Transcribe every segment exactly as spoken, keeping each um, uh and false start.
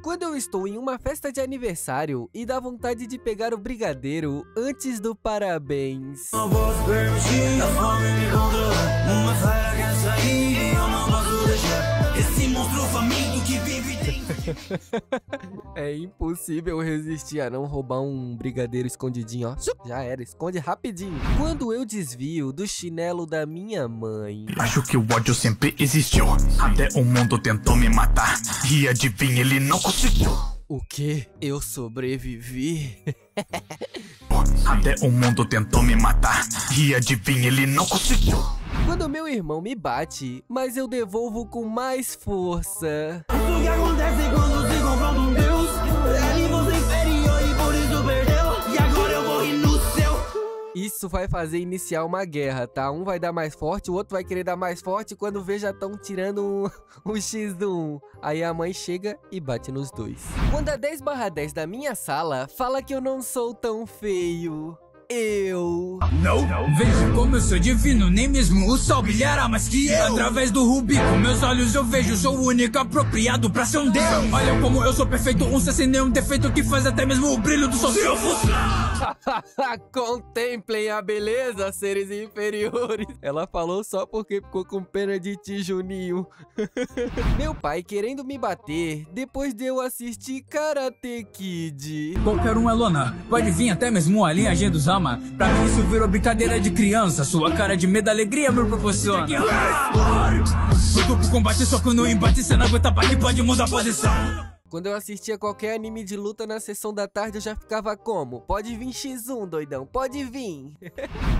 Quando eu estou em uma festa de aniversário e dá vontade de pegar o brigadeiro antes do parabéns. É impossível resistir a não roubar um brigadeiro escondidinho, ó. Já era, esconde rapidinho. Quando eu desvio do chinelo da minha mãe. Acho que o ódio sempre existiu. Até o mundo tentou me matar. E adivinha, ele não conseguiu. O quê? Eu sobrevivi? Até o mundo tentou me matar. E adivinha, ele não conseguiu. Quando meu irmão me bate, mas eu devolvo com mais força. O que acontece quando se confronta um Deus? Ele você inferior e por isso perdeu. E agora eu morri no céu. Isso vai fazer iniciar uma guerra, tá? Um vai dar mais forte, o outro vai querer dar mais forte. Quando vê, já estão tirando um, um xis um. Aí a mãe chega e bate nos dois. Quando a dez barra dez da minha sala fala que eu não sou tão feio. Eu... Não, vejo como eu sou divino, nem mesmo o sol brilhará mais que eu. Através do rubi, com meus olhos eu vejo, sou o único apropriado pra ser um deus. Olha como eu sou perfeito, um ser sem nenhum defeito, que faz até mesmo o brilho do sol se ofuscar. Contemplem a beleza, seres inferiores. Ela falou só porque ficou com pena de ti, Juninho. Meu pai querendo me bater, depois de eu assistir Karate Kid. Qualquer um é lona, pode vir até mesmo a linhagem dos almas. Pra mim isso virou brincadeira de criança. Sua cara de medo, alegria me proporciona. Tudo pro combate, só que no embate você não aguenta pra que pode mudar a posição. Quando eu assistia qualquer anime de luta na sessão da tarde, eu já ficava como? Pode vir xis um, doidão, pode vir.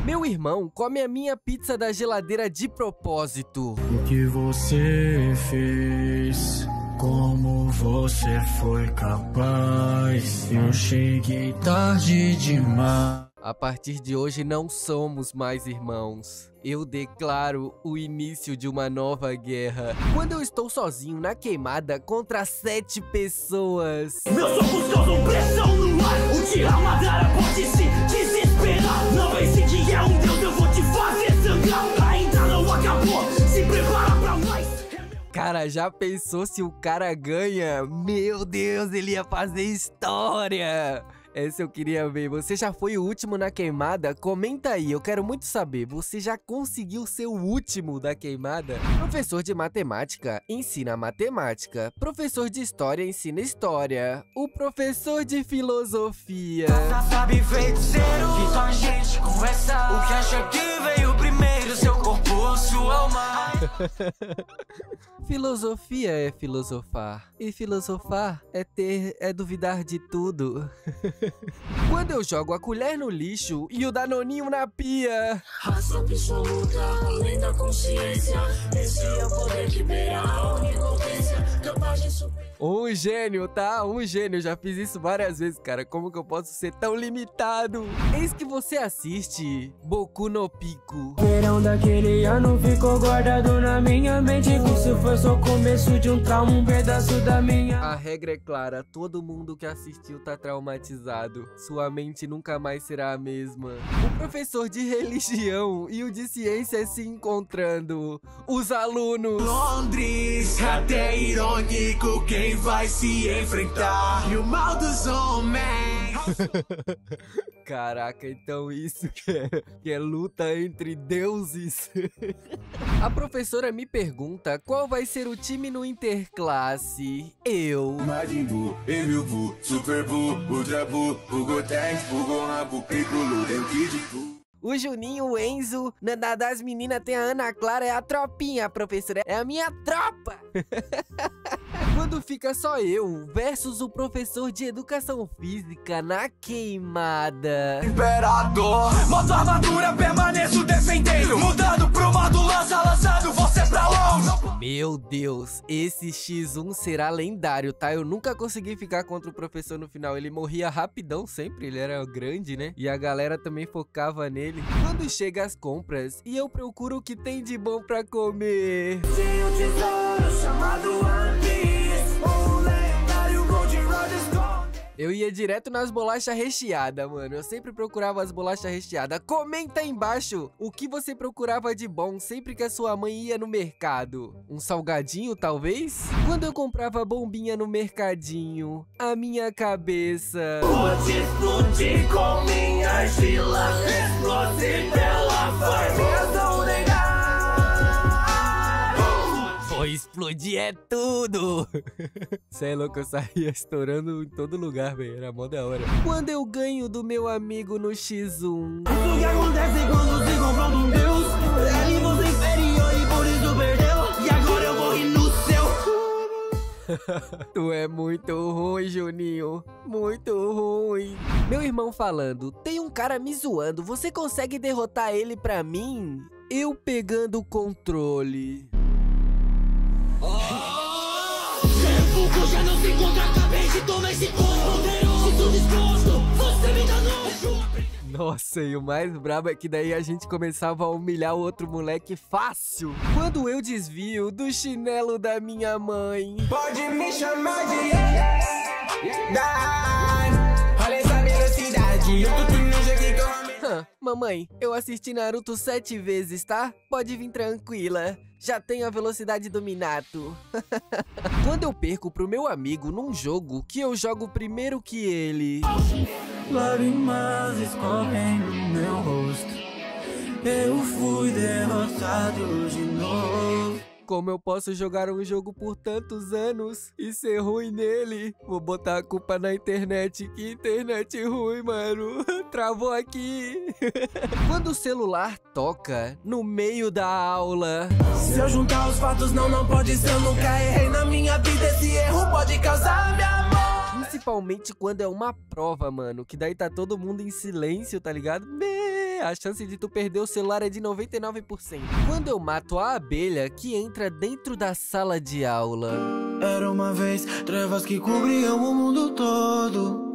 Meu irmão come a minha pizza da geladeira de propósito. O que você fez? Como você foi capaz? Eu cheguei tarde demais. A partir de hoje não somos mais irmãos. Eu declaro o início de uma nova guerra. Quando eu estou sozinho na queimada contra sete pessoas. Meus socos causam pressão no ar. O tira madara pode se desesperar. Não pense que é um deus, eu vou te fazer sangrar. Ainda não acabou, se prepara pra mais. Cara, já pensou se o cara ganha? Meu Deus, ele ia fazer história! Essa eu queria ver. Você já foi o último na queimada? Comenta aí, eu quero muito saber. Você já conseguiu ser o último da queimada? Professor de matemática ensina matemática. Professor de história ensina história. O professor de filosofia já sabe feiticeiro que só a gente conversa. O que acha que veio primeiro, seu corpo ou sua alma? Filosofia é filosofar. E filosofar é ter, é duvidar de tudo. Quando eu jogo a colher no lixo e o danoninho na pia. Raça absoluta, além da consciência. Esse é o poder que beira a onipotência, capaz de superar. Um gênio, tá? Um gênio. Já fiz isso várias vezes, cara. Como que eu posso ser tão limitado? Eis que você assiste Boku no Pico. Verão daquele ano ficou guardado na minha mente. Isso foi só o começo de um trauma, um pedaço da minha. A regra é clara. Todo mundo que assistiu tá traumatizado. Sua mente nunca mais será a mesma. O professor de religião e o de ciência se encontrando. Os alunos. Londres, até irônico quem vai se enfrentar e o mal dos homens. Caraca, então isso que é, que é luta entre deuses. A professora me pergunta qual vai ser o time no interclasse. Eu Majin Buu, Emil Buu, Super Buu, Ultra Buu, Buu Tank, Buu Gohan, Buu Piccolo, Kid Buu. O Juninho, o Enzo, na, na, das meninas tem a Ana Clara, é a tropinha, professora. É a minha tropa! Quando fica só eu versus o professor de educação física na queimada. Imperador, moto armadura, permaneço defendendo. Mudando pro modo lança, lançando você pra longe. Meu Deus, esse xis um será lendário, tá? Eu nunca consegui ficar contra o professor no final. Ele morria rapidão sempre, ele era grande, né? E a galera também focava nele. Quando chega as compras e eu procuro o que tem de bom pra comer. Tinha um tesouro chamado One Piece, um lendário Gold Roger Scott. Eu ia direto nas bolachas recheadas, mano. Eu sempre procurava as bolachas recheadas. Comenta aí embaixo o que você procurava de bom sempre que a sua mãe ia no mercado. Um salgadinho, talvez? Quando eu comprava bombinha no mercadinho, a minha cabeça... Vou te explodir com minhas filas, explode pela farmácia, ou explodir é tudo. Cê é louco, eu saía estourando em todo lugar, velho. Era mó da hora. Quando eu ganho do meu amigo no xis um. O que acontece quando se confronta um deus? Ele você é inferior e por isso perdeu. E agora eu morri no seu. Tu é muito ruim, Juninho. Muito ruim. Meu irmão falando, tem um cara me zoando, você consegue derrotar ele pra mim? Eu pegando o controle. Já não se encontra, acabei de tomar esse corpo. Se tu desgosto, você me dá nojo. Nossa, e o mais brabo é que daí a gente começava a humilhar o outro moleque fácil. Quando eu desvio do chinelo da minha mãe. Pode me chamar de... Da... Olha essa velocidade. Eu tô ninja que come... Mamãe, eu assisti Naruto sete vezes, tá? Pode vir tranquila. Já tenho a velocidade do Minato. Quando eu perco pro meu amigo num jogo que eu jogo primeiro que ele. Lágrimas escorrem no meu rosto. Eu fui derrotado de novo. Como eu posso jogar um jogo por tantos anos e ser ruim nele? Vou botar a culpa na internet. Que internet ruim, mano. Travou aqui. Quando o celular toca no meio da aula. Se eu juntar os fatos, não, não pode ser. Eu nunca errei na minha vida. Esse erro pode causar minha morte. Principalmente quando é uma prova, mano. Que daí tá todo mundo em silêncio, tá ligado? Meu. A chance de tu perder o celular é de noventa e nove por cento. Quando eu mato a abelha que entra dentro da sala de aula. Era uma vez trevas que cobriam o mundo todo.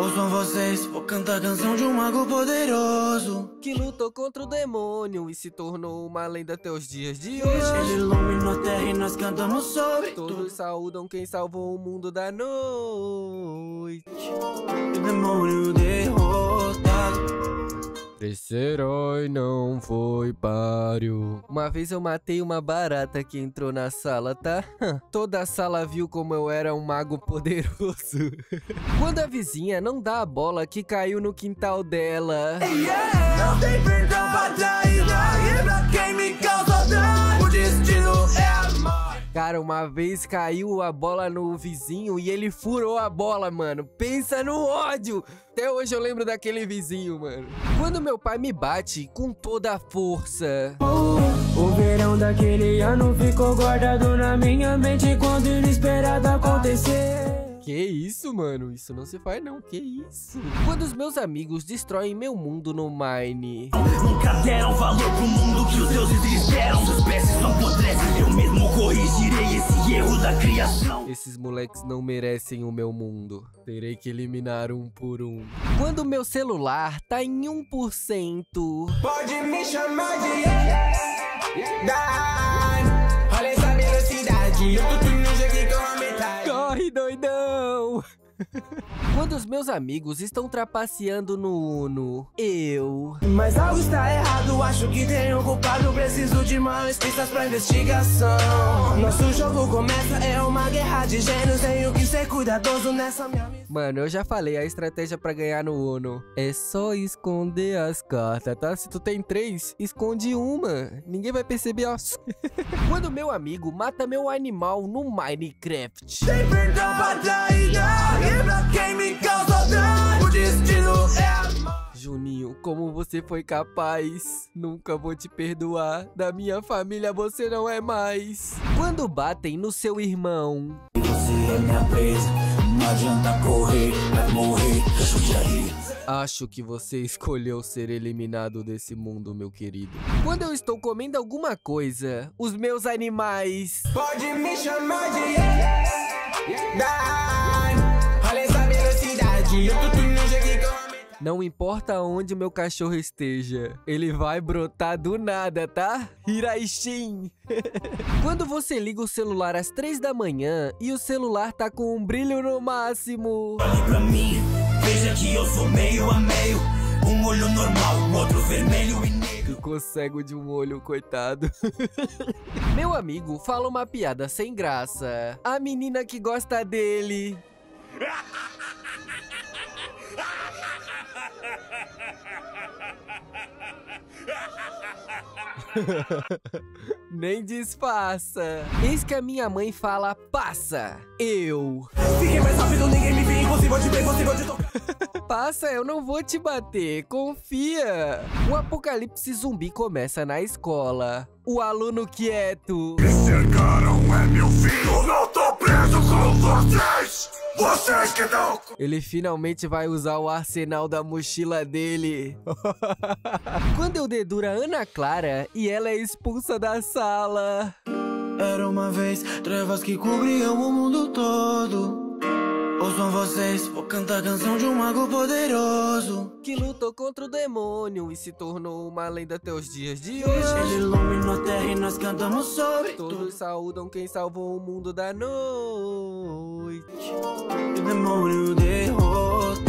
Ouçam vocês, vou cantar a canção de um mago poderoso que lutou contra o demônio e se tornou uma lenda até os dias de hoje. Ele iluminou a terra e nós cantamos sobre. Todos saúdam quem salvou o mundo da noite. O demônio derrotado. Esse herói não foi páreo. Uma vez eu matei uma barata que entrou na sala, tá? Toda a sala viu como eu era um mago poderoso. Quando a vizinha não dá a bola que caiu no quintal dela. Yeah, não tem perdão pra traída, e pra quem me causa dano, o destino é a morte. Cara, uma vez caiu a bola no vizinho e ele furou a bola, mano. Pensa no ódio! Até hoje eu lembro daquele vizinho, mano. Quando meu pai me bate com toda a força. O verão daquele ano ficou guardado na minha mente quando inesperado acontecer. Que isso, mano? Isso não se faz, não. Que isso? Quando os meus amigos destroem meu mundo no Mine. Nunca deram valor pro mundo que os deuses lhes deram. Suas peças não apodrecem. Eu mesmo corrigirei esse erro da criação. Esses moleques não merecem o meu mundo. Terei que eliminar um por um. Quando meu celular tá em um por cento. Pode me chamar de... Dan. Olha essa velocidade. Eu tô ninja que corre metade. Corre, doidão. Quando os meus amigos estão trapaceando no Uno, eu... Mas algo está errado, acho que tem um culpado. Preciso de mais pistas pra investigação. Nosso jogo começa, é uma guerra de gênios. Tenho que ser cuidadoso nessa minha missão. Mano, eu já falei, a estratégia pra ganhar no Uno é só esconder as cartas, tá? Se tu tem três, esconde uma. Ninguém vai perceber, ó. Quando meu amigo mata meu animal no Minecraft. Tem perdão pra traída. Juninho, como você foi capaz? Nunca vou te perdoar. Da minha família você não é mais. Quando batem no seu irmão. Você é minha presa. Não adianta correr, vai morrer. Acho que você escolheu ser eliminado desse mundo, meu querido. Quando eu estou comendo alguma coisa, os meus animais. Pode me chamar de... Da... Olha essa velocidade. Eu tô ninja que... Não importa onde meu cachorro esteja, ele vai brotar do nada, tá? Hiraishin! Quando você liga o celular às três da manhã e o celular tá com um brilho no máximo... Olhe pra mim, veja que eu sou meio a meio, um olho normal, um outro vermelho e negro. Ficou cego de um olho, coitado. Meu amigo fala uma piada sem graça. A menina que gosta dele... Nem disfarça. Eis que a minha mãe fala, passa. Eu. Fiquei mais rápido, ninguém me viu, impossível te ver, impossível te tocar. Passa, eu não vou te bater, confia. O apocalipse zumbi começa na escola. O aluno quieto. Me cercaram, é meu filho, não tô preso com vocês. Vocês que não... Ele finalmente vai usar o arsenal da mochila dele. Quando eu deduro a Ana Clara e ela é expulsa da sala. Era uma vez trevas que cobriam o mundo todo. Ouçam vocês, vou cantar a canção de um mago poderoso que lutou contra o demônio e se tornou uma lenda até os dias de hoje. Ele iluminou a terra e nós cantamos sobre. Todos saudam quem salvou o mundo da noite. O demônio derrotado.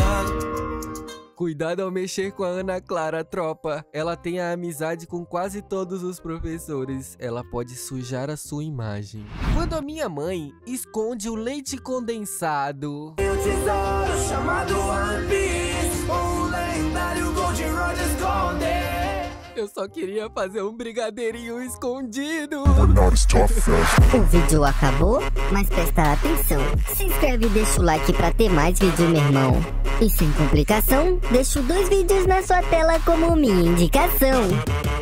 Cuidado ao mexer com a Ana Clara, tropa. Ela tem a amizade com quase todos os professores. Ela pode sujar a sua imagem. Quando a minha mãe esconde o leite condensado. E o tesouro chamado One Piece, o lendário Gold Roger esconde. Eu só queria fazer um brigadeirinho escondido. O vídeo acabou, mas presta atenção. Se inscreve e deixa o like pra ter mais vídeo, meu irmão. E sem complicação, deixo dois vídeos na sua tela como minha indicação.